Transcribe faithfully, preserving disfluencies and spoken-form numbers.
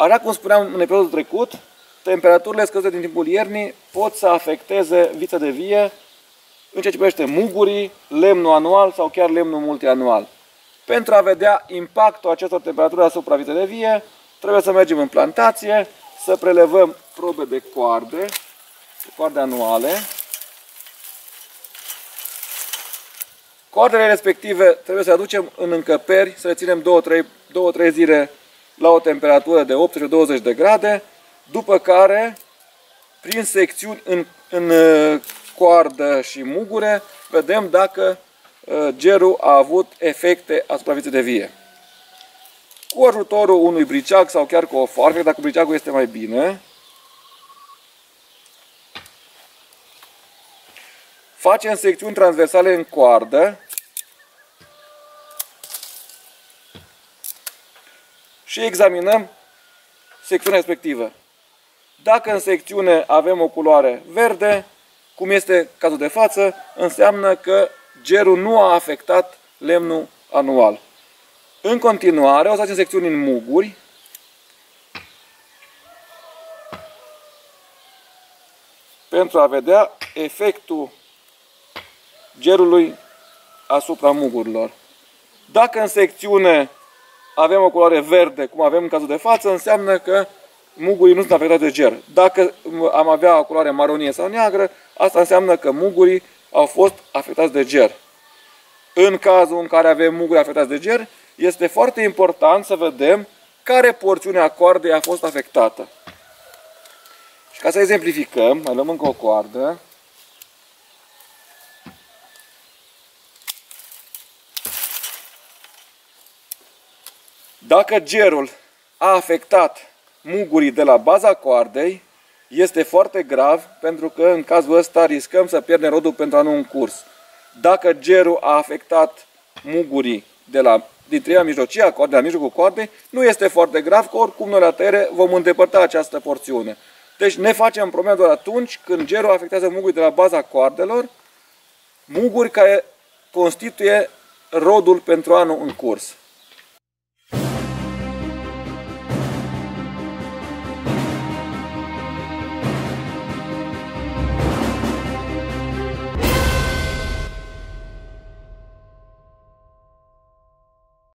Așa cum spuneam în episodul trecut, temperaturile scăzute din timpul iernii pot să afecteze vița de vie în ceea ce privește mugurii, lemnul anual sau chiar lemnul multianual. Pentru a vedea impactul acestor temperaturi asupra viței de vie, trebuie să mergem în plantație, să prelevăm probe de coarde, coarde anuale. Coardele respective trebuie să le aducem în încăperi, să le ținem două trei zile la o temperatură de optsprezece douăzeci de grade, după care, prin secțiuni în, în coardă și mugure, vedem dacă gerul a avut efecte asupra vieții de vie. Cu ajutorul unui briceag sau chiar cu o foarfecă, dacă briceagul este mai bine, facem secțiuni transversale în coardă și examinăm secțiunea respectivă. Dacă în secțiune avem o culoare verde, cum este cazul de față, înseamnă că gerul nu a afectat lemnul anual. În continuare, o să facem secțiuni în muguri. Pentru a vedea efectul gerului asupra mugurilor. Dacă în secțiune avem o culoare verde, cum avem în cazul de față, înseamnă că mugurii nu sunt afectați de ger. Dacă am avea o culoare maronie sau neagră, asta înseamnă că mugurii au fost afectați de ger. În cazul în care avem muguri afectați de ger, este foarte important să vedem care porțiune a coardei a fost afectată. Și ca să exemplificăm, mai luăm încă o coardă. Dacă gerul a afectat mugurii de la baza coardei, este foarte grav, pentru că în cazul ăsta riscăm să pierdem rodul pentru anul în curs. Dacă gerul a afectat mugurii de la, din treia mijlocie a coardei, la mijlocul coardei, nu este foarte grav, că oricum noi la tăiere vom îndepărta această porțiune. Deci ne facem probleme doar atunci când gerul afectează mugurii de la baza coardelor, muguri care constituie rodul pentru anul în curs.